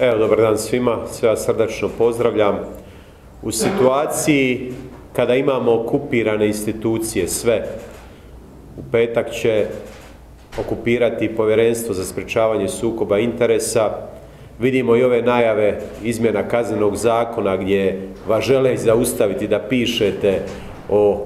Evo, dobar dan svima, sve vas srdačno pozdravljam. U situaciji kada imamo okupirane institucije, sve, u petak će okupirati Povjerenstvo za sprječavanje sukoba interesa. Vidimo i ove najave izmjena Kaznenog zakona gdje vas žele zaustaviti da pišete o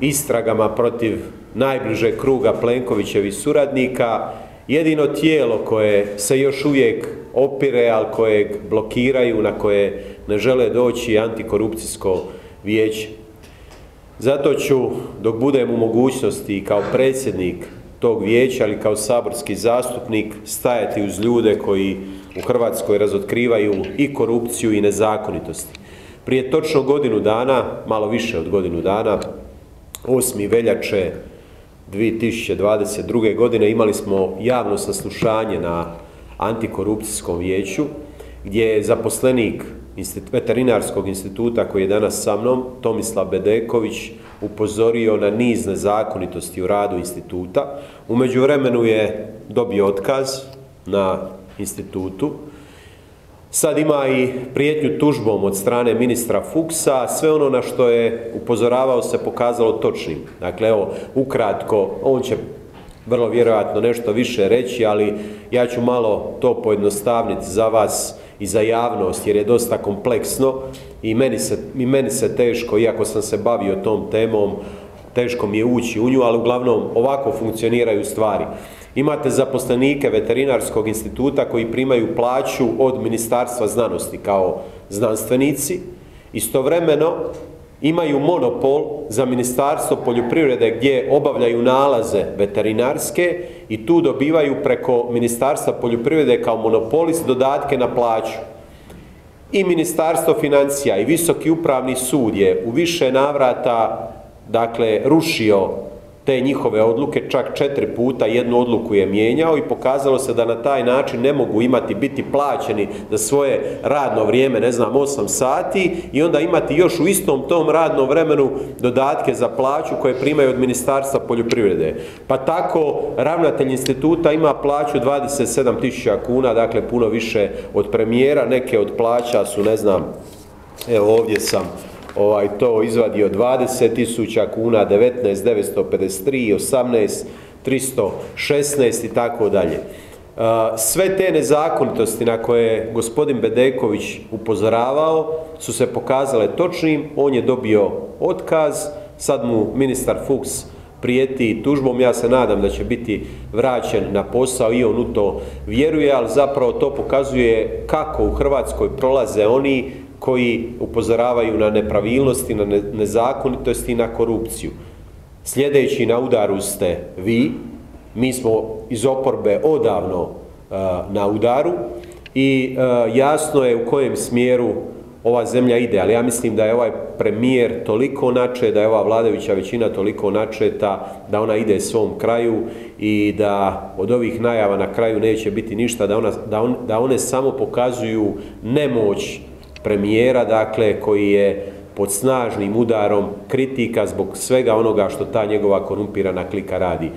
istragama protiv najbližeg kruga Plenkovićevih suradnika. Jedino tijelo koje se još uvijek opire, ali kojeg blokiraju, na koje ne žele doći, je Antikorupcijsko vijeće. Zato ću, dok budem u mogućnosti kao predsjednik tog vijeća, ali kao saborski zastupnik, stajati uz ljude koji u Hrvatskoj razotkrivaju i korupciju i nezakonitosti. Prije točno godinu dana, malo više od godinu dana, 8. veljače 2022. godine imali smo javno saslušanje na Antikorupcijskom vijeću gdje je zaposlenik Veterinarskog instituta koji je danas sa mnom, Tomislav Bedeković, upozorio na niz nezakonitosti u radu instituta. U međuvremenu je dobio otkaz na institutu. Sad ima i prijetnju tužbom od strane ministra Fuchsa, sve ono na što je upozoravao se pokazalo točnim. Dakle, evo, ukratko, on će vrlo vjerojatno nešto više reći, ali ja ću malo to pojednostavniti za vas i za javnost, jer je dosta kompleksno i meni se teško, iako sam se bavio tom temom, teško mi je ući u nju, ali uglavnom ovako funkcioniraju stvari. Imate zaposlenike Veterinarskog instituta koji primaju plaću od Ministarstva znanosti kao znanstvenici. Istovremeno imaju monopol za Ministarstvo poljoprivrede gdje obavljaju nalaze veterinarske i tu dobivaju preko Ministarstva poljoprivrede kao monopolist dodatke na plaću. I Ministarstvo financija i Visoki upravni sud je u više navrata, dakle, rušio te njihove odluke, čak 4 puta jednu odluku je mijenjao i pokazalo se da na taj način ne mogu biti plaćeni za svoje radno vrijeme, ne znam, 8 sati i onda imati još u istom tom radnom vremenu dodatke za plaću koje primaju od Ministarstva poljoprivrede. Pa tako ravnatelj instituta ima plaću 27.000 kuna, dakle puno više od premijera, neke od plaća su, ne znam, evo ovdje sam to izvadio 20.000 kuna, 19.953, 18.316 i tako dalje. Sve te nezakonitosti na koje je gospodin Bedeković upozoravao su se pokazale točnim, on je dobio otkaz, sad mu ministar Fuchs prijeti tužbom, ja se nadam da će biti vraćen na posao i on u to vjeruje, ali zapravo to pokazuje kako u Hrvatskoj prolaze oni koji upozoravaju na nepravilnosti, na nezakonitosti i na korupciju. Sljedeći na udaru ste vi, mi smo iz oporbe odavno na udaru i jasno je u kojem smjeru ova zemlja ide, ali ja mislim da je ovaj premijer toliko načet, da je ova vladajuća većina toliko načeta da ona ide svom kraju i da od ovih najava na kraju neće biti ništa, da one samo pokazuju nemoć premijera, dakle, koji je pod snažnim udarom kritika zbog svega onoga što ta njegova korumpirana klika radi.